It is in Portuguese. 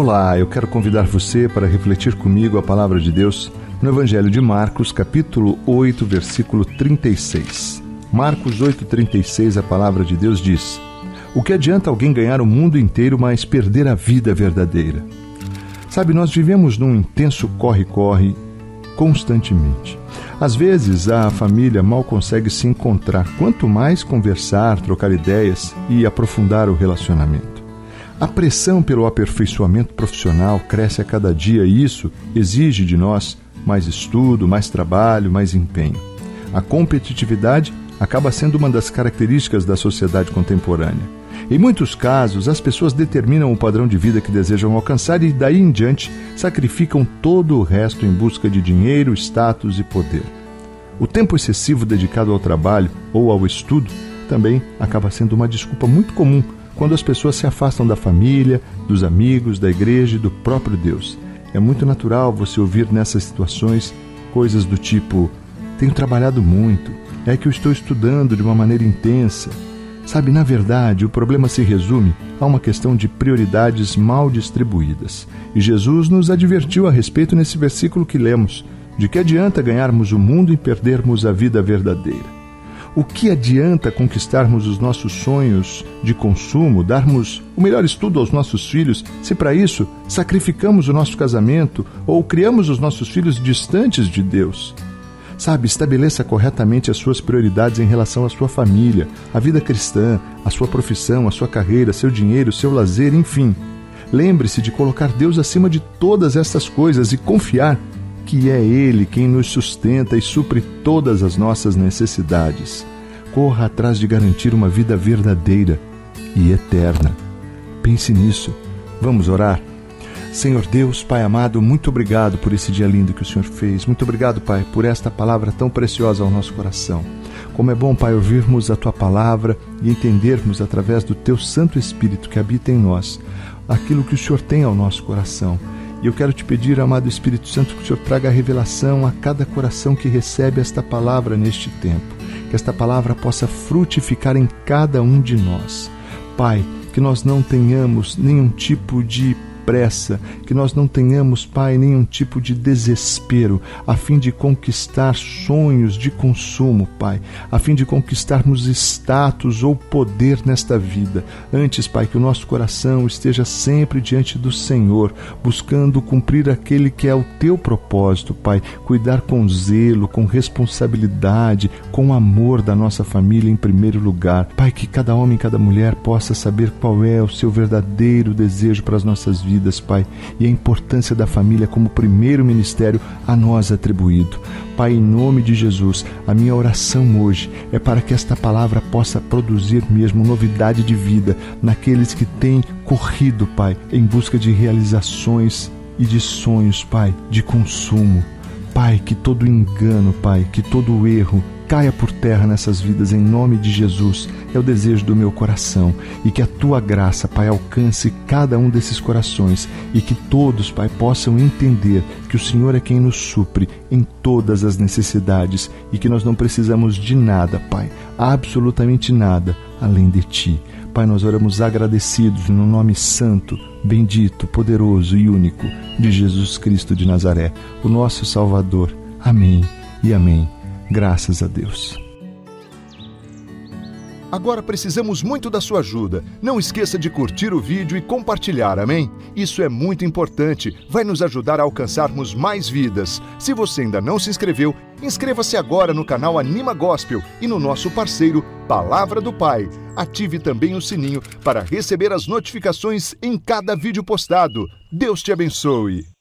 Olá, eu quero convidar você para refletir comigo a Palavra de Deus no Evangelho de Marcos, capítulo 8, versículo 36. Marcos 8, 36, a Palavra de Deus diz: O que adianta alguém ganhar o mundo inteiro, mas perder a vida verdadeira? Sabe, nós vivemos num intenso corre-corre constantemente. Às vezes a família mal consegue se encontrar, quanto mais conversar, trocar ideias e aprofundar o relacionamento. A pressão pelo aperfeiçoamento profissional cresce a cada dia e isso exige de nós mais estudo, mais trabalho, mais empenho. A competitividade acaba sendo uma das características da sociedade contemporânea. Em muitos casos, as pessoas determinam o padrão de vida que desejam alcançar e, daí em diante, sacrificam todo o resto em busca de dinheiro, status e poder. O tempo excessivo dedicado ao trabalho ou ao estudo também acaba sendo uma desculpa muito comum quando as pessoas se afastam da família, dos amigos, da igreja e do próprio Deus. É muito natural você ouvir nessas situações coisas do tipo: tenho trabalhado muito, é que eu estou estudando de uma maneira intensa. Sabe, na verdade, o problema se resume a uma questão de prioridades mal distribuídas. E Jesus nos advertiu a respeito nesse versículo que lemos: de que adianta ganharmos o mundo e perdermos a vida verdadeira? O que adianta conquistarmos os nossos sonhos de consumo, darmos o melhor estudo aos nossos filhos, se para isso sacrificamos o nosso casamento ou criamos os nossos filhos distantes de Deus? Sabe, estabeleça corretamente as suas prioridades em relação à sua família, à vida cristã, à sua profissão, à sua carreira, seu dinheiro, seu lazer, enfim. Lembre-se de colocar Deus acima de todas essas coisas e confiar que é Ele quem nos sustenta e supre todas as nossas necessidades. Corra atrás de garantir uma vida verdadeira e eterna. Pense nisso. Vamos orar? Senhor Deus, Pai amado, muito obrigado por esse dia lindo que o Senhor fez. Muito obrigado, Pai, por esta palavra tão preciosa ao nosso coração. Como é bom, Pai, ouvirmos a Tua palavra e entendermos através do Teu Santo Espírito que habita em nós aquilo que o Senhor tem ao nosso coração. E eu quero te pedir, amado Espírito Santo, que o Senhor traga a revelação a cada coração que recebe esta palavra neste tempo. Que esta palavra possa frutificar em cada um de nós. Pai, que nós não tenhamos nenhum tipo de pressa, que nós não tenhamos, Pai, nenhum tipo de desespero, a fim de conquistar sonhos de consumo, Pai, a fim de conquistarmos status ou poder nesta vida. Antes, Pai, que o nosso coração esteja sempre diante do Senhor, buscando cumprir aquele que é o Teu propósito, Pai, cuidar com zelo, com responsabilidade, com amor da nossa família em primeiro lugar. Pai, que cada homem e cada mulher possa saber qual é o seu verdadeiro desejo para as nossas vidas, Pai, e a importância da família como primeiro ministério a nós atribuído. Pai, em nome de Jesus, a minha oração hoje é para que esta palavra possa produzir mesmo novidade de vida naqueles que têm corrido, Pai, em busca de realizações e de sonhos, Pai, de consumo. Pai, que todo engano, Pai, que todo erro caia por terra nessas vidas, em nome de Jesus. É o desejo do meu coração, e que a Tua graça, Pai, alcance cada um desses corações, e que todos, Pai, possam entender que o Senhor é quem nos supre em todas as necessidades, e que nós não precisamos de nada, Pai, absolutamente nada, além de Ti. Pai, nós oramos agradecidos no nome santo, bendito, poderoso e único de Jesus Cristo de Nazaré, o nosso Salvador. Amém e amém. Graças a Deus. Agora precisamos muito da sua ajuda. Não esqueça de curtir o vídeo e compartilhar, amém? Isso é muito importante, vai nos ajudar a alcançarmos mais vidas. Se você ainda não se inscreveu, inscreva-se agora no canal Anima Gospel e no nosso parceiro Palavra do Pai. Ative também o sininho para receber as notificações em cada vídeo postado. Deus te abençoe!